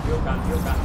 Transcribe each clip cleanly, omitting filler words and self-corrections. Cambio lugar.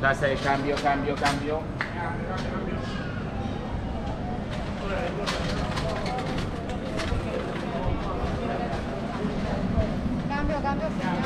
Tasa de cambio, cambio, cambio. Cambio, cambio, señor.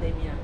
pandemia.